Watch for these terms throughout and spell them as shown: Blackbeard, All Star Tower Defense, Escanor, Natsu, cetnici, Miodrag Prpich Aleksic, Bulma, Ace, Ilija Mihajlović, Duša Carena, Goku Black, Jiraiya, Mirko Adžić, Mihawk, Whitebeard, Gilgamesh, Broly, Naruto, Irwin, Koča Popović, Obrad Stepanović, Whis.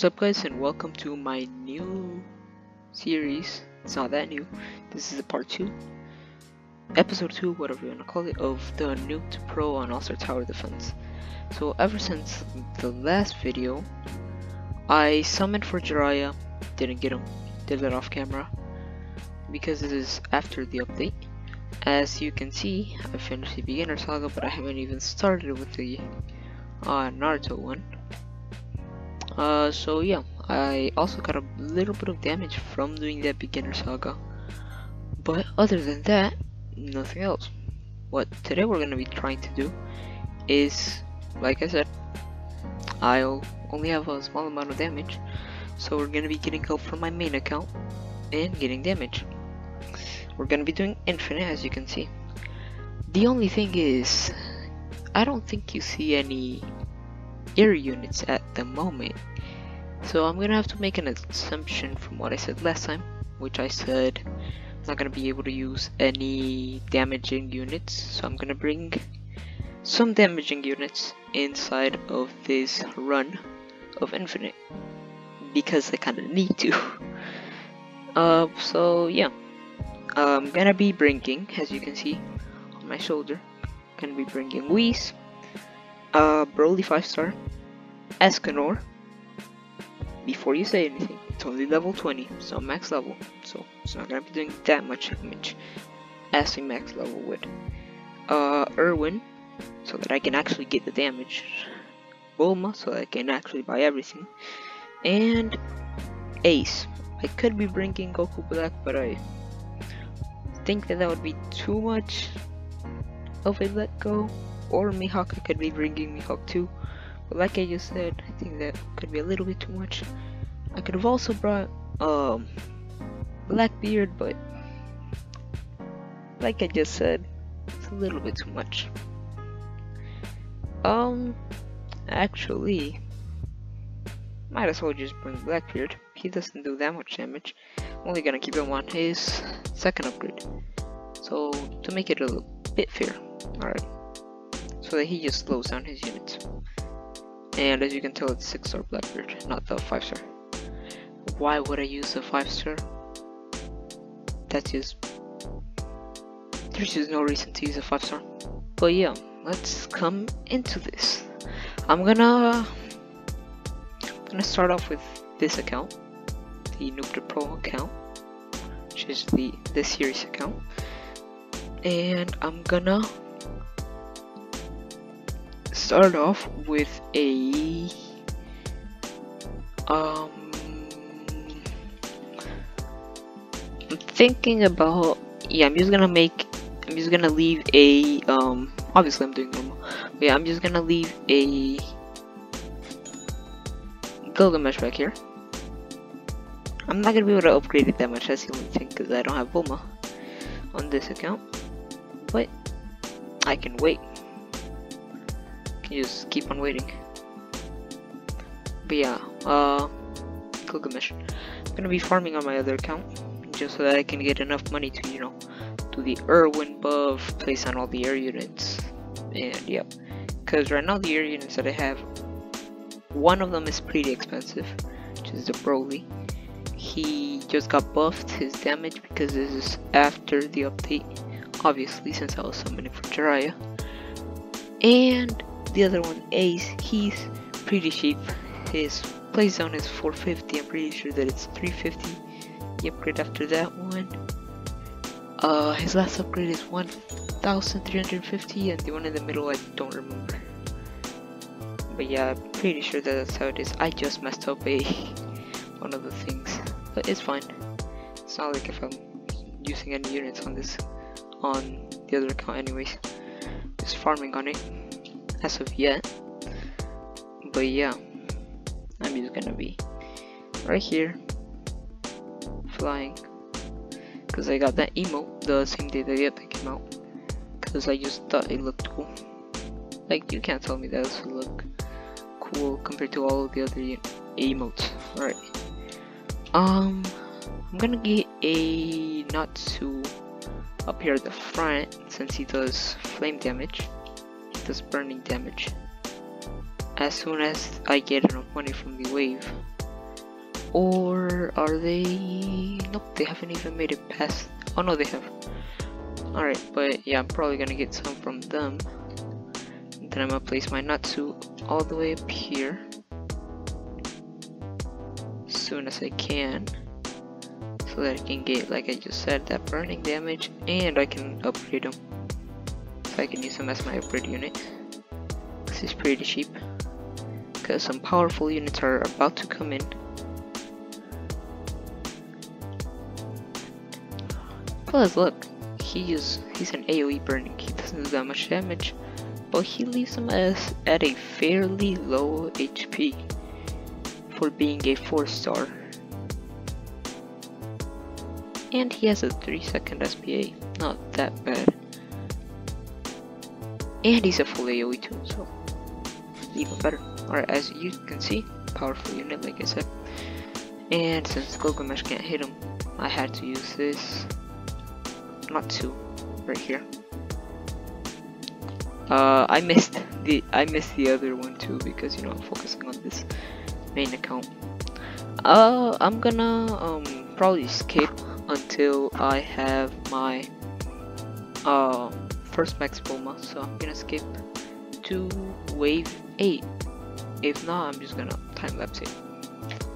What's up guys, and welcome to my new series. It's not that new. This is the part 2, episode 2, whatever you want to call it, of the Nuke to Pro on All Star Tower Defense. So ever since the last video, I summoned for Jiraiya, didn't get him, did that off camera because it is after the update. As you can see, I finished the beginner saga, but I haven't even started with the Naruto one. So yeah, I also got a little bit of damage from doing that beginner saga, but other than that, nothing else. What today we're gonna be trying to do is, like I said, I'll only have a small amount of damage, so we're gonna be getting help from my main account and getting damage. We're gonna be doing infinite, as you can see. The only thing is, I don't think you see any air units at the moment, so I'm gonna have to make an assumption from what I said last time, which I said I'm not gonna be able to use any damaging units. So I'm gonna bring some damaging units inside of this run of infinite because I kinda need to. So yeah, I'm gonna be bringing, as you can see on my shoulder, I'm gonna be bringing Whis, Broly 5-star, Escanor. Before you say anything, it's only level 20, so max level, so it's not gonna be doing that much damage as a max level would. Irwin, so that I can actually get the damage. Bulma, so that I can actually buy everything. And Ace. I could be bringing Goku Black, but I think that would be too much of a let go. Or Mihawk, I could be bringing Mihawk too, but like I just said, I think that could be a little bit too much. I could have also brought Blackbeard, but like I just said, it's a little bit too much. Actually, might as well just bring Blackbeard. He doesn't do that much damage. I'm only gonna keep him on his second upgrade, so to make it a little bit fair. Alright, so that he just slows down his units. And as you can tell, it's 6-star Blackbeard, not the 5-star. Why would I use the 5-star? That's just... there's just no reason to use a 5-star. But yeah, let's come into this. I'm gonna start off with this account, the Nuke to Pro account, which is the series account. And I'm gonna start off with a I'm thinking about, yeah, I'm just gonna leave a obviously I'm doing normal, but yeah, I'm just gonna leave a Gilgamesh back here. I'm not gonna be able to upgrade it that much, that's the only thing, because I don't have Bulma on this account, but I can wait. You just keep on waiting. But yeah, Gilgamesh. I'm gonna be farming on my other account just so that I can get enough money to, you know, do the Irwin buff, place on all the air units, and yeah, because right now the air units that I have, one of them is pretty expensive, which is the Broly. He just got buffed his damage because this is after the update, obviously, since I was summoning for Jiraiya. And the other one, Ace, he's pretty cheap. His playzone is 450, I'm pretty sure that it's 350, the upgrade after that one. His last upgrade is 1350, and the one in the middle I don't remember. But yeah, I'm pretty sure that that's how it is. I just messed up a one of the things, but it's fine. It's not like if I'm using any units on this, on the other account anyways. Just farming on it as of yet. But yeah, I'm just gonna be right here flying, because I got that emote the same day that the update came out, because I just thought it looked cool. Like, you can't tell me that doesn't look cool compared to all of the other emotes. Alright, I'm gonna get a Natsu up here at the front, since he does flame damage, does burning damage. As soon as I get enough money from the wave, Or are they... Nope, they haven't even made it past... Oh no, they have. Alright, but yeah, I'm probably gonna get some from them. And then I'm gonna place my Natsu all the way up here as soon as I can, so that I can get, like I just said, that burning damage, and I can upgrade them. So I can use them as my upgrade unit. This is pretty cheap, because some powerful units are about to come in. Plus, look, he's an AoE burning. He doesn't do that much damage, but he leaves him as at a fairly low HP for being a 4-star. And he has a 3-second SPA, not that bad. And he's a full AoE too, so even better. Alright, as you can see, powerful unit like I said. And since Gilgamesh can't hit him, I had to use this Natsu right here. I missed the other one too, because you know I'm focusing on this main account. I'm gonna probably skip until I have my first max Bulma, so I'm gonna skip to wave 8. If not, I'm just gonna time lapse it.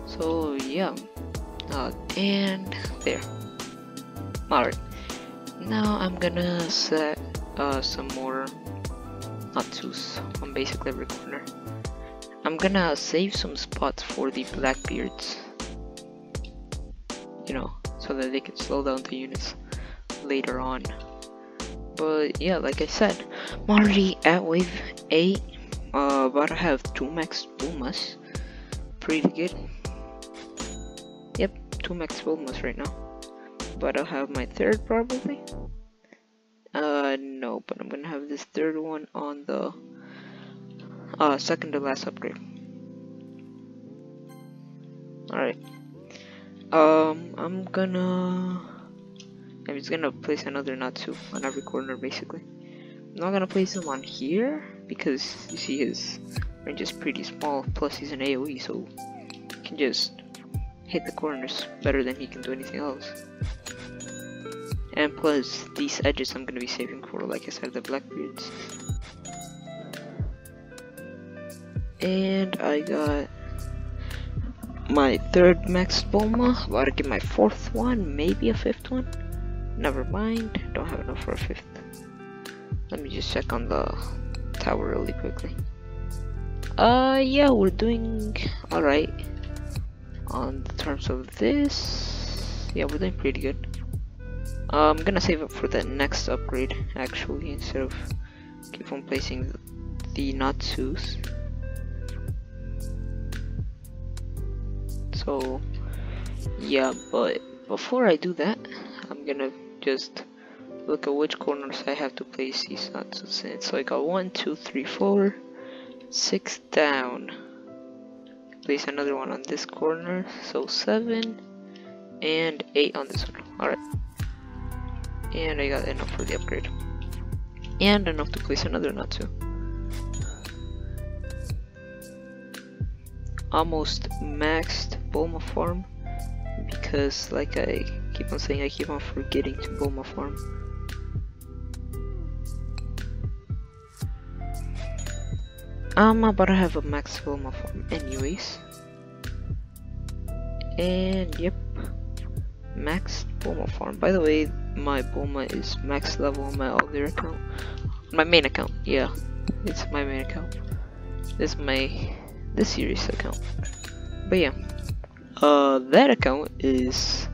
So yeah, and there. Alright. Now I'm gonna set some more Natsus on basically every corner. I'm gonna save some spots for the Blackbeards, you know, so that they can slow down the units later on. But yeah, like I said, I'm already at wave 8, but I have 2 max Bulmas. Pretty good. Yep, 2 max Bulmas right now. But I'll have my third probably. No, but I'm gonna have this third one on the second to last upgrade. Alright. I'm just gonna place another Natsu on every corner basically. I'm not gonna place him on here because you see his range is pretty small, plus he's an AoE, so you can just hit the corners better than he can do anything else. And plus, these edges I'm gonna be saving for, like I said, the Blackbeards. And I got my third max Bulma. About to get my fourth one, maybe a fifth one. Never mind, don't have enough for a fifth. Let me just check on the tower really quickly. Yeah, we're doing alright on the terms of this. Yeah, we're doing pretty good. I'm gonna save up for the next upgrade actually, instead of keep on placing the Natsus. So yeah, but before I do that, I'm gonna just look at which corners I have to place these Natsus in. So I got 1, 2, 3, 4, 6 down. Place another one on this corner, so 7 and 8 on this one. Alright. And I got enough for the upgrade. And enough to place another Natsu. Almost maxed Bulma farm. Because like I keep on saying, I keep on forgetting to Bulma farm. I'm about to have a max Bulma farm anyways. And yep. Maxed Bulma farm. By the way, my Bulma is max level on my other account, my main account. Yeah, it's my main account. This is my this series account. But yeah, that account has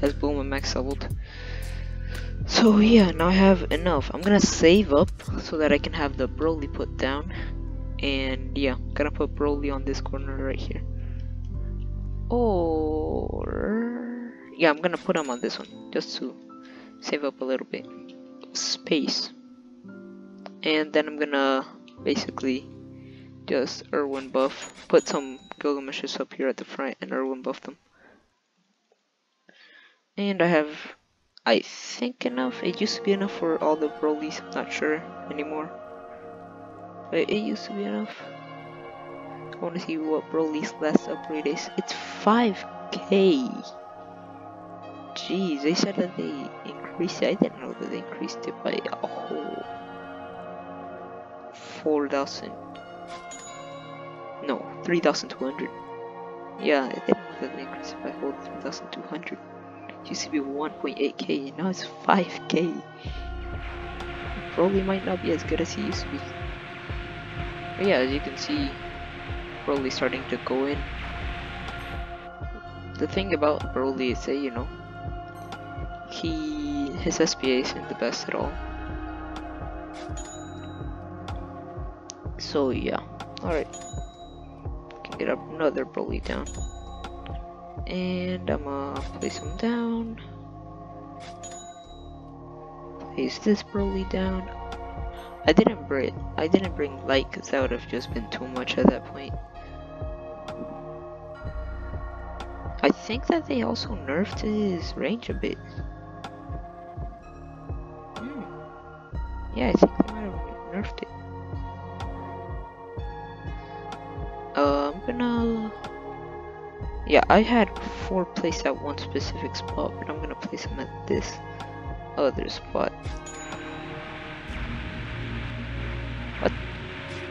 Bulma max leveled. So yeah, now I have enough. I'm gonna save up so that I can have the Broly put down, and yeah, I'm gonna put Broly on this corner right here. Or yeah, I'm gonna put him on this one just to save up a little bit space. And then I'm gonna basically just Irwin buff, put some Gilgameshes up here at the front and Irwin buff them. And I have, I think, enough. It used to be enough for all the Brolys, I'm not sure anymore, but it used to be enough. I wanna see what Broly's last upgrade is. It's 5 Okay. Jeez, they said that they increased it. I didn't know that they increased it by a whole 4,000. No, 3,200. Yeah, I didn't know that they increased it by a whole 3,200. It used to be 1.8k, and now it's 5k. Broly might not be as good as he used to be. But yeah, as you can see, Broly's starting to go in. The thing about Broly is that, you know, his SPA isn't the best at all. So yeah, alright. Can get another Broly down. And I'ma place him down. Place this Broly down. I didn't bring Light because that would have just been too much at that point. I think that they also nerfed his range a bit. Yeah, I think they might have nerfed it. Yeah, I had 4 placed at one specific spot, but I'm gonna place them at this other spot. What?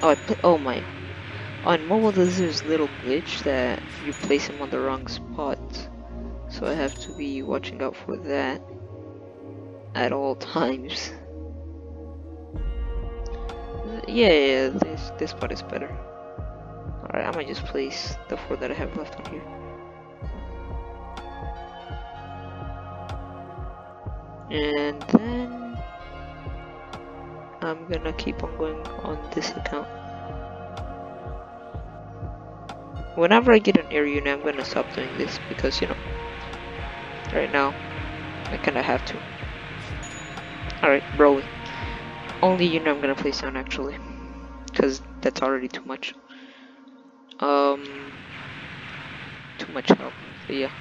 Oh, oh my. On mobile, there's this little glitch that you place him on the wrong spot, so I have to be watching out for that at all times. Yeah, this part is better. Alright, I might just place the 4 that I have left on here. And then I'm gonna keep on going on this account. Whenever I get an air unit, I'm gonna stop doing this because, you know, right now I kinda have to. Alright, Broly. Only unit I'm gonna place down actually, because that's already too much. Too much help. But yeah.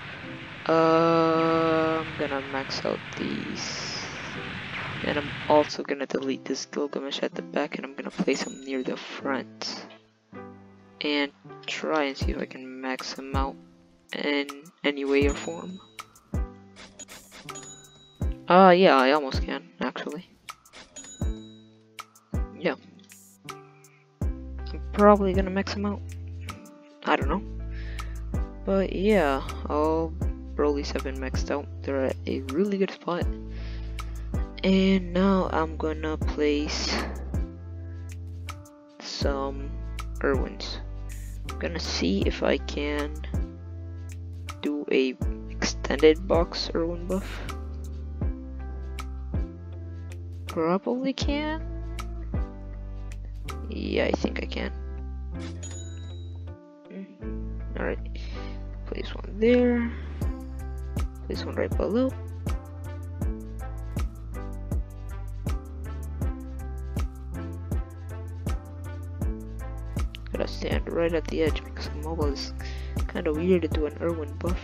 I'm gonna max out these, and I'm also gonna delete this Gilgamesh at the back, and I'm gonna place him near the front. And try and see if I can max him out in any way or form. Yeah, I almost can, actually. Yeah. I'm probably gonna max him out. I don't know. But yeah, all Broly's have been maxed out. They're at a really good spot. And now I'm gonna place some Irwins. I'm gonna see if I can do a extended box Irwin buff. Probably can. Yeah, I think I can. Alright, place one there. Place one right below. Gotta stand right at the edge because mobile is kind of weird to do an Irwin buff.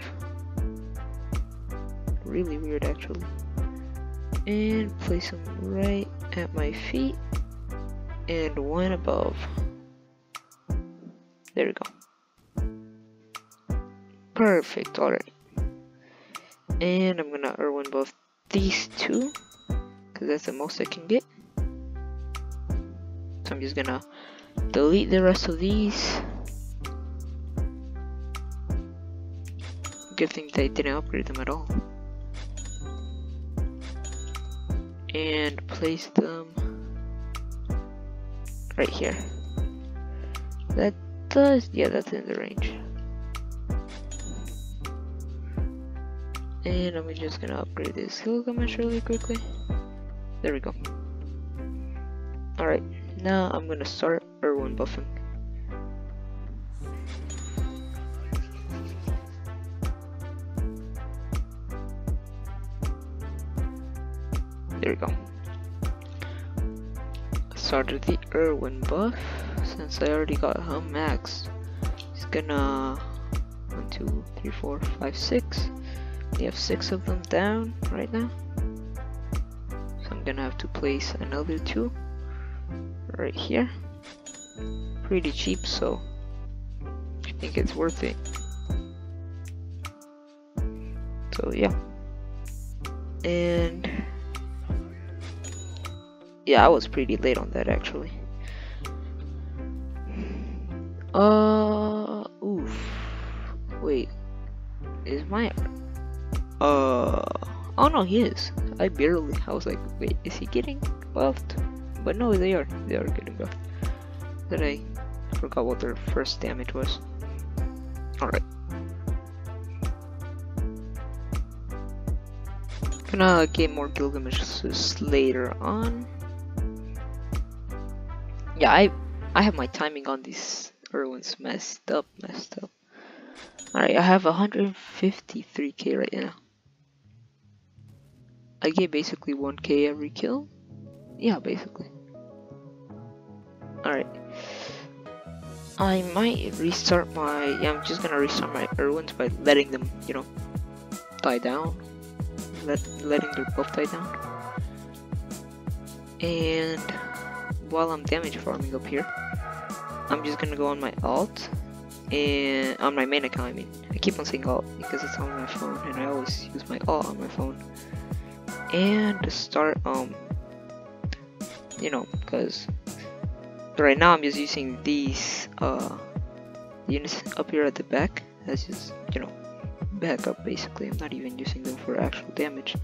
Really weird, actually. And place him right at my feet and one above. There we go. Perfect. Alright. And I'm gonna Irwin buff these two because that's the most I can get. So I'm just gonna delete the rest of these. Good thing they didn't upgrade them at all. And place them right here. That does, yeah, that's in the range. And I'm just gonna upgrade this Gilgamesh really quickly. There we go. Alright, now I'm gonna start Irwin buffing. There we go. Started the Irwin buff since I already got him maxed. He's gonna 1, 2, 3, 4, 5, 6. We have 6 of them down right now. So I'm gonna have to place another 2 right here. Pretty cheap, so I think it's worth it. So yeah, and yeah, I was pretty late on that actually. Oof. Wait, is my oh no, he is. I was like, wait, is he getting buffed? But no, they are getting buffed. Then I forgot what their first damage was. Alright. Gonna get more Gilgamesh's later on. Yeah, I have my timing on these Irwins messed up. Alright, I have 153k right now. I get basically 1k every kill. Yeah, basically. Alright. I might restart my... Yeah, I'm just gonna restart my Irwins by letting them, you know, die down. Letting their buff die down. And while I'm damage farming up here, I'm just gonna go on my alt. And on my main account, I mean. I keep on saying alt because it's on my phone and I always use my alt on my phone. And to start, you know, because right now I'm just using these units up here at the back as just, you know, backup basically. I'm not even using them for actual damage.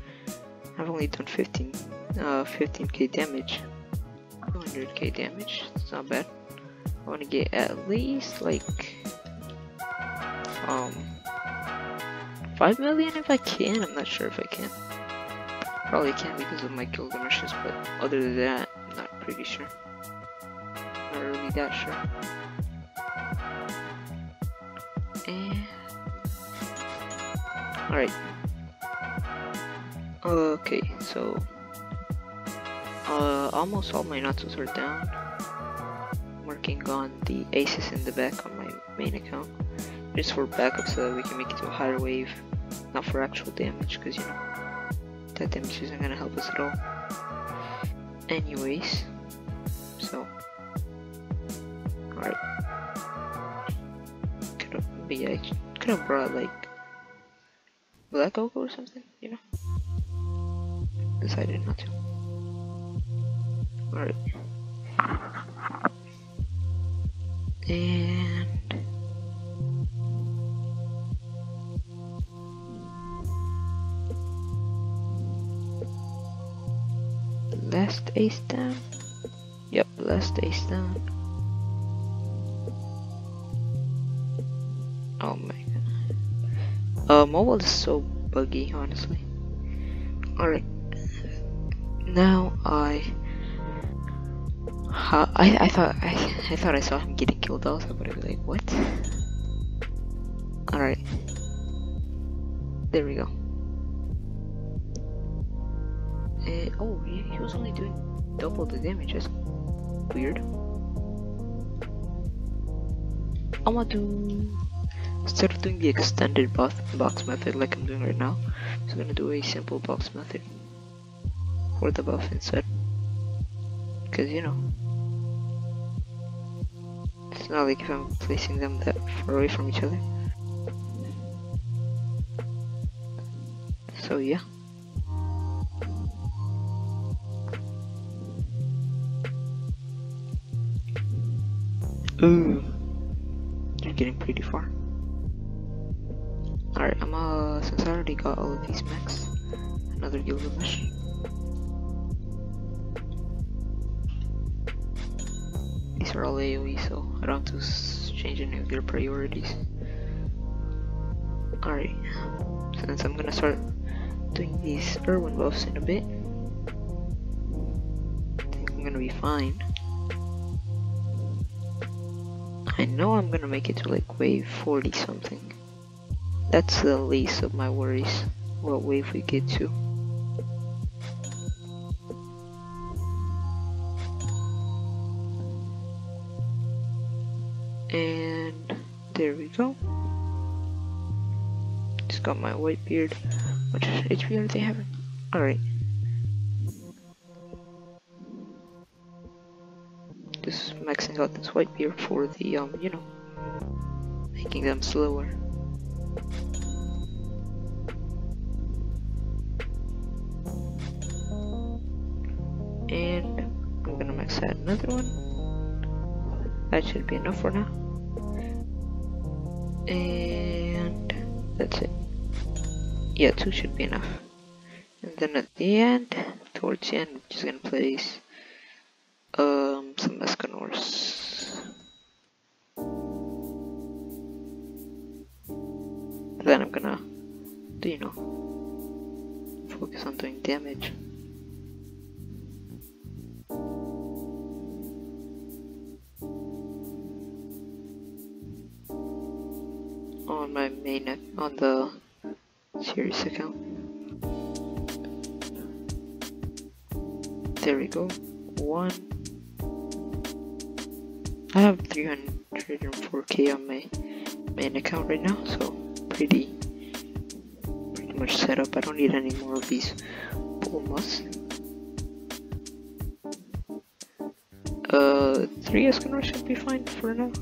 I've only done 15k damage, 200k damage. It's not bad. I want to get at least like 5 million if I can. I'm not sure if I can. Probably can't because of my Gilgamesh's, but other than that, I'm not pretty sure. Not really that sure. And... alright. Okay, so... almost all my Natsus are down. I'm working on the Aces in the back on my main account. Just for backup so that we can make it to a higher wave. Not for actual damage, because you know, that damage isn't gonna help us at all. Anyways, so alright. Could have brought like Black Goku or something, you know. Decided not to. Alright. And last Ace down. Yep, last Ace down. Oh my god. Mobile is so buggy, honestly. Alright. Now I thought I saw him getting killed also, but I was like, what? Alright. There we go. Oh, he was only doing double the damage. That's weird. I'm gonna do, instead of doing the extended box method like I'm doing right now, I'm gonna do a simple box method for the buff instead. Because you know, it's not like if I'm placing them that far away from each other. So yeah. Ooh, they're getting pretty far. Alright, I'm since I already got all of these mechs, another Gilgamesh. These are all AoE, so I don't have to change any of their priorities. Alright, since I'm gonna start doing these Irwin buffs in a bit, I think I'm gonna be fine. I know I'm gonna make it to like wave 40 something. That's the least of my worries, what wave we get to. And there we go. Just got my Whitebeard. What HP are they having? Alright. Just maxing out this Whitebeard for the, you know, making them slower. let's add another one. That should be enough for now. And that's it. Yeah, 2 should be enough. And then at the end, towards the end, we're just gonna place some Escanors. Then I'm gonna, you know, focus on doing damage. On my main, on the series account. There we go. 1. I have 304k on my main account right now, so pretty much set up. I don't need any more of these Bulmas. 3 Escanor should be fine for now.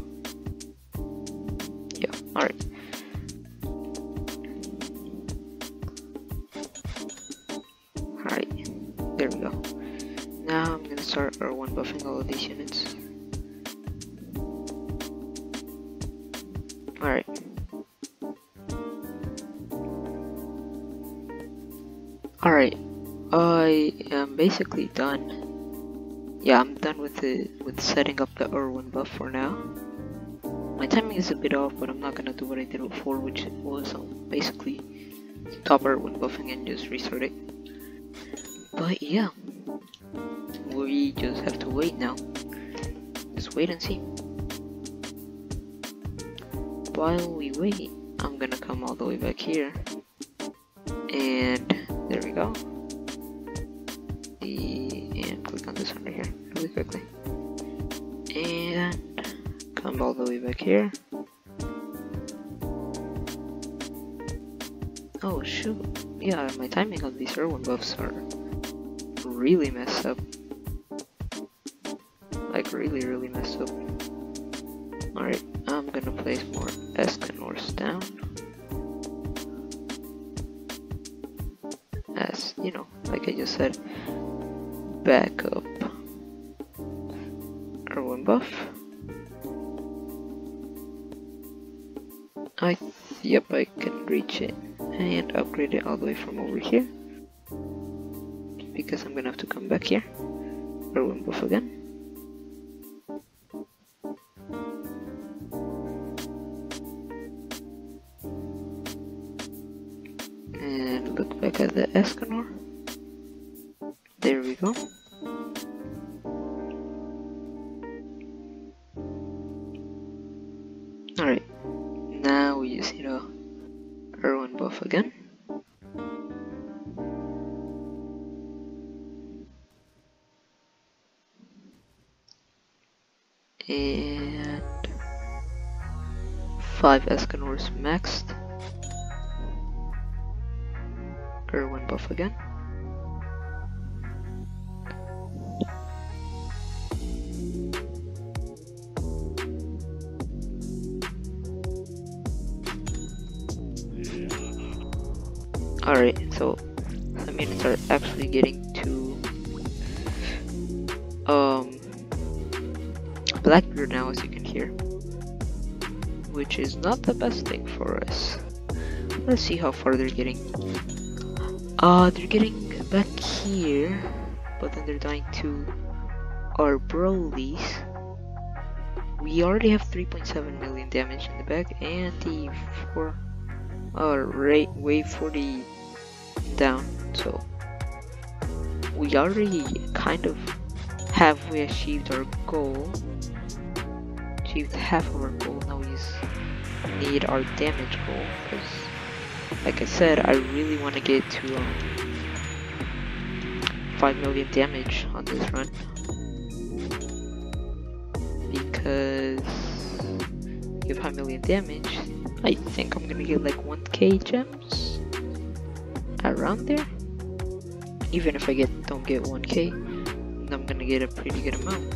Yeah, alright. Alright, there we go. Now I'm gonna start Irwin buffing all of these units. Alright. Alright, I am basically done. Yeah, I'm done with setting up the Irwin buff for now. My timing is a bit off, but I'm not gonna do what I did before, which was basically stop Irwin buffing and just restart it. But yeah, we just have to wait now. Just wait and see. While we wait, I'm gonna come all the way back here. And there we go. And click on this one right here really quickly. And come all the way back here. Oh shoot. Yeah, my timing on these Irwin buffs are really messed up. Like really messed up. Alright, I'm gonna place more Escanors down. As you know, like I just said, back up Irwin buff. Yep, I can reach it and upgrade it all the way from over here, because I'm gonna have to come back here, Irwin buff again. Look back at the Escanor. There we go. Alright, now we just need a Irwin buff again. And 5 Escanors maxed. Irwin buff again. Alright, so I'm gonna start actually getting to Blackbeard now, as you can hear, which is not the best thing for us. Let's see how far they're getting. They're getting back here, but then they're dying to our Broly's. We already have 3.7 million damage in the bag, and the wave 40 down, so we already kind of halfway achieved our goal. Achieved half of our goal, now we just need our damage goal, because like I said, I really want to get to 5 million damage on this run, because if you have 5 million damage, I think I'm gonna get like 1k gems around there. Even if I don't get 1k, I'm gonna get a pretty good amount,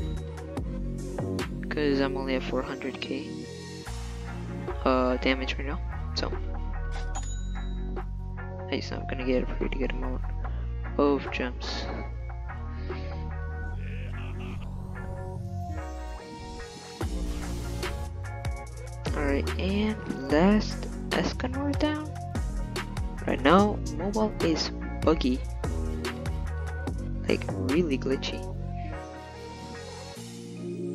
because I'm only at 400k damage right now, so I'm gonna get a pretty good amount of gems. Alright, and last Escanor down. Right now, mobile is buggy. Like, really glitchy.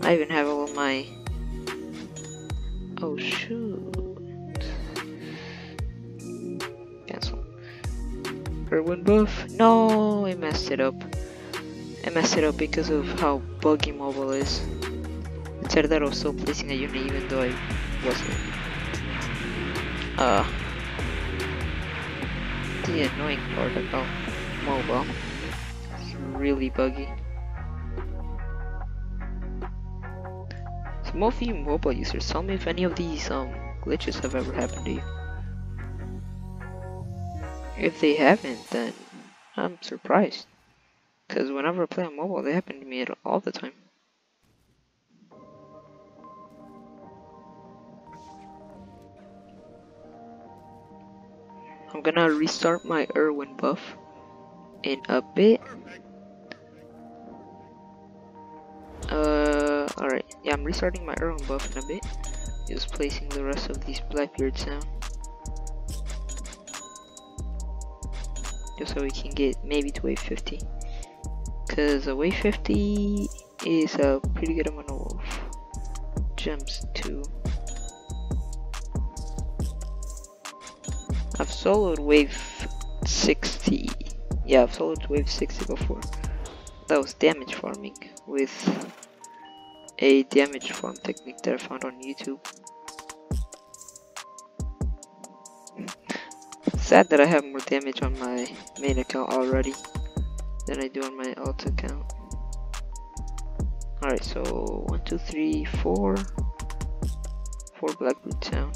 I even have all of my... Oh shoot. Cancel. Irwin buff. No, I messed it up. I messed it up because of how buggy mobile is. Instead of that, I was still placing a unit even though I wasn't. The annoying part about mobile. It's really buggy. Some of you mobile users, tell me if any of these glitches have ever happened to you. If they haven't, then I'm surprised, because whenever I play on mobile, they happen to me all the time. I'm gonna restart my Irwin buff in a bit. Alright, yeah, I'm restarting my Irwin buff in a bit. Just placing the rest of these Blackbeards down. Just so we can get maybe to wave 50. Cause a wave 50 is a pretty good amount of gems too. I've soloed wave 60. Yeah, I've soloed wave 60 before. That was damage farming with a damage farm technique that I found on YouTube. Sad that I have more damage on my main account already than I do on my alt account. Alright, so 1, 2, 3, 4. 4 Blackbeard down.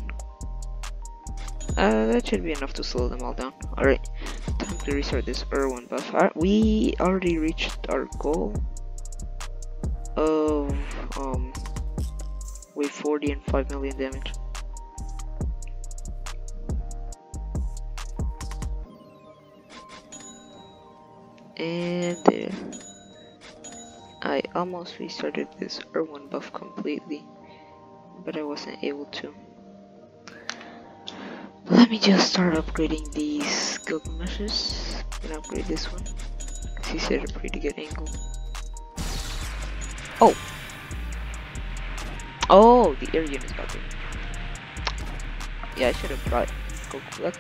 That should be enough to slow them all down. Alright, time to restart this Irwin buff. We already reached our goal of wave 40 and 5 million damage. And there. I almost restarted this Irwin buff completely, but I wasn't able to. Let me just start upgrading these Gilgameshes. I'm gonna upgrade this one, because he's at a pretty good angle. Oh! Oh, the air unit got there. Yeah, I should have brought Goku Black,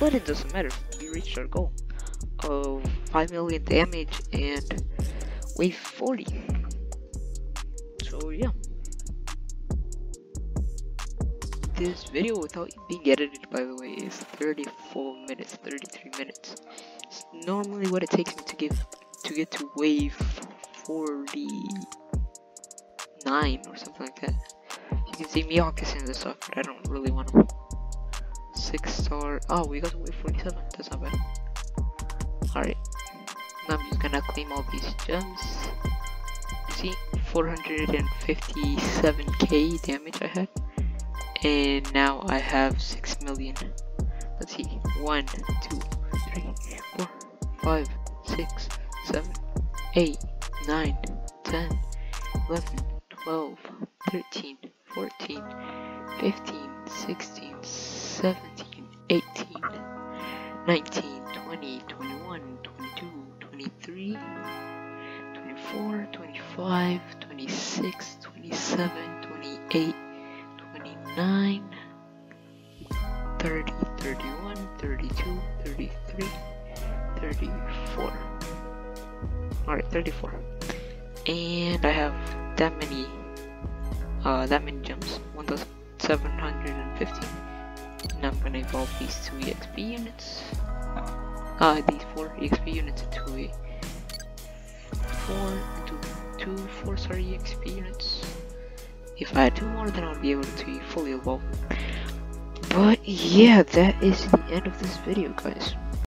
but it doesn't matter. We reached our goal of 5 million damage and wave 40. So yeah. This video without being edited, by the way, is 34 minutes, 33 minutes. It's normally what it takes me to get to wave 49 or something like that. You can see Mihawk is in the stock, but I don't really want to. 6-star. Oh, we got to wave 47. That's not bad. Alright, now I'm just gonna claim all these gems. See, 457k damage I had, and now I have 6 million. Let's see, 1, 2, 3, 4, 5, 6, 7, 8, 9, 10, 11, 12, 13, 14, 15, 16, 17, 18, 19, 20, 21, 22, 23, 24, 25, 26, 27, 28, 29, 30, 31, 32, 33, 34. Alright, 34. And I have that many gems, 1750. And I'm gonna evolve these 2 EXP units. These 4 EXP units into two 4-star EXP units. If I had 2 more, then I would be able to fully evolve. But yeah, that is the end of this video, guys.